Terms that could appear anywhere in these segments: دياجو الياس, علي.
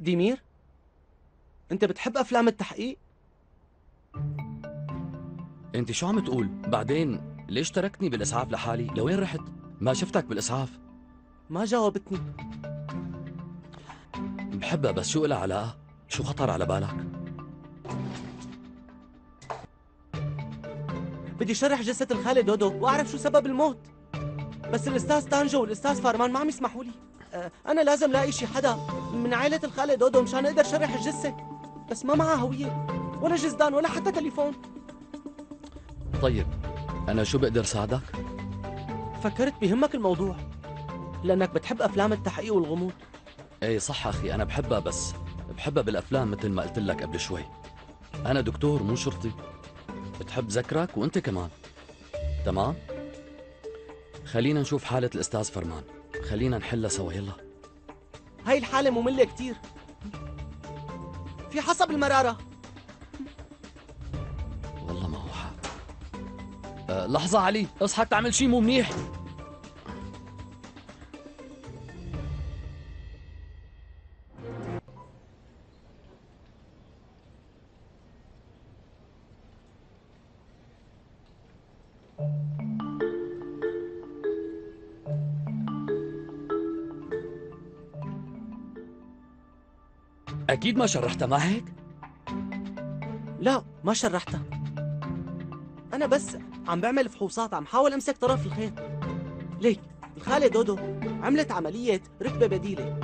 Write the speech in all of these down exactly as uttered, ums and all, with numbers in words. ديمير، انت بتحب افلام التحقيق؟ انت شو عم تقول؟ بعدين ليش تركتني بالاسعاف لحالي؟ لوين رحت؟ ما شفتك بالاسعاف. ما جاوبتني. بحبها بس شو لها علاقة؟ شو خطر على بالك؟ بدي شرح جثة الخالة دودو واعرف شو سبب الموت، بس الاستاذ تانجو والاستاذ فارمان ما عم يسمحوا لي. انا لازم لاقي شي حدا من عائلة الخالة دودو مشان اقدر شرح الجثة، بس ما معها هوية ولا جزدان ولا حتى تليفون. طيب انا شو بقدر ساعدك؟ فكرت بهمك الموضوع لانك بتحب افلام التحقيق والغموض. ايه صح اخي، انا بحبها بس بحبها بالافلام مثل ما قلت لك قبل شوي. انا دكتور مو شرطي. بتحب ذكرك وانت كمان، تمام؟ خلينا نشوف حالة الاستاذ فرمان، خلينا نحلها سوا. يلا. هاي الحالة مملة كتير، في حسب المرارة. والله ما هو حق. أه لحظة علي، اصحى تعمل شي مو منيح. أكيد ما شرحتها، ما هيك؟ لا ما شرحتها، أنا بس عم بعمل فحوصات، عم حاول أمسك طرف الخيط. ليك الخالة دودو عملت عملية ركبة بديلة،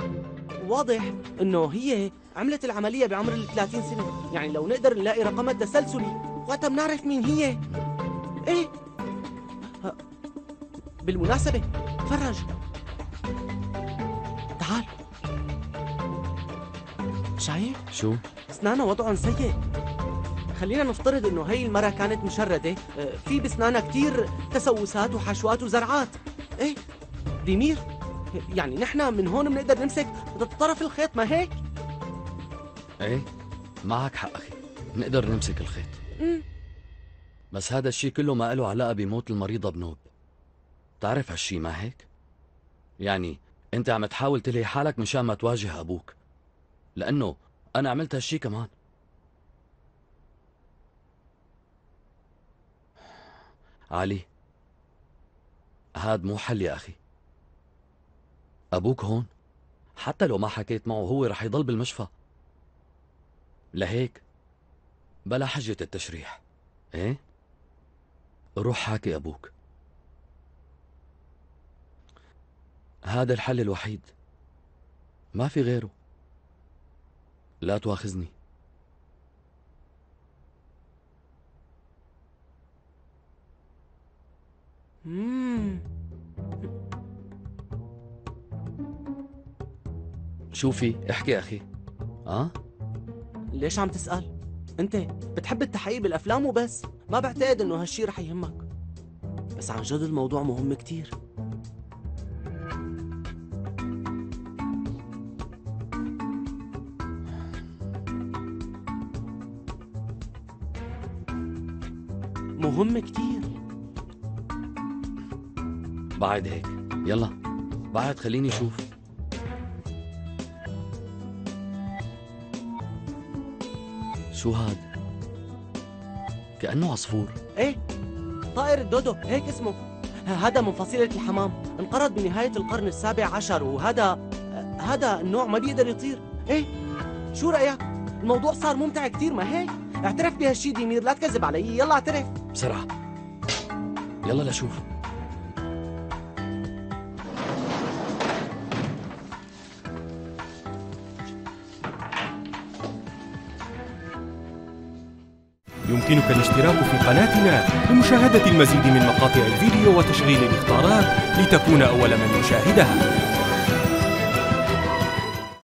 واضح إنه هي عملت العملية بعمر ال ثلاثين سنة، يعني لو نقدر نلاقي رقمها التسلسلي وقتها بنعرف مين هي. إيه بالمناسبة تفرج، تعال. شايف؟ شو؟ اسنانها وضعهم سيء. خلينا نفترض انه هي المرة كانت مشردة، في بسنانها كتير تسوسات وحشوات وزرعات. ايه ديمير، يعني نحن من هون بنقدر نمسك طرف الخيط، ما هيك؟ ايه معك حق اخي، بنقدر نمسك الخيط. امم بس هذا الشيء كله ما له علاقة بموت المريضة بنوب. بتعرف هالشيء ما هيك؟ يعني انت عم تحاول تلهي حالك مشان ما تواجه ابوك، لأنه أنا عملت هالشي كمان. علي هاد مو حل يا أخي، أبوك هون، حتى لو ما حكيت معه هو رح يضل بالمشفى، لهيك بلا حجة التشريح. إيه؟ روح حاكي أبوك، هذا الحل الوحيد، ما في غيره. لا تواخذني. مم. شوفي احكي اخي. اه ليش عم تسأل؟ انت بتحب التحقيق بالافلام وبس، ما بعتقد انه هالشي رح يهمك، بس عن جد الموضوع مهم كتير. مهم كتير. بعد هيك، يلا بعد خليني اشوف. شو هاد؟ كأنه عصفور. ايه طائر الدودو هيك اسمه. هذا من فصيلة الحمام، انقرض بنهاية القرن السابع عشر، وهذا هذا النوع ما بيقدر يطير. ايه شو رأيك؟ الموضوع صار ممتع كتير، ما هيك؟ اعترف بهالشي ديمير، لا تكذب علي، يلا اعترف بسرعة. يلا لشوف. يمكنك الاشتراك في قناتنا لمشاهدة المزيد من مقاطع الفيديو وتشغيل الاختيارات لتكون أول من يشاهدها.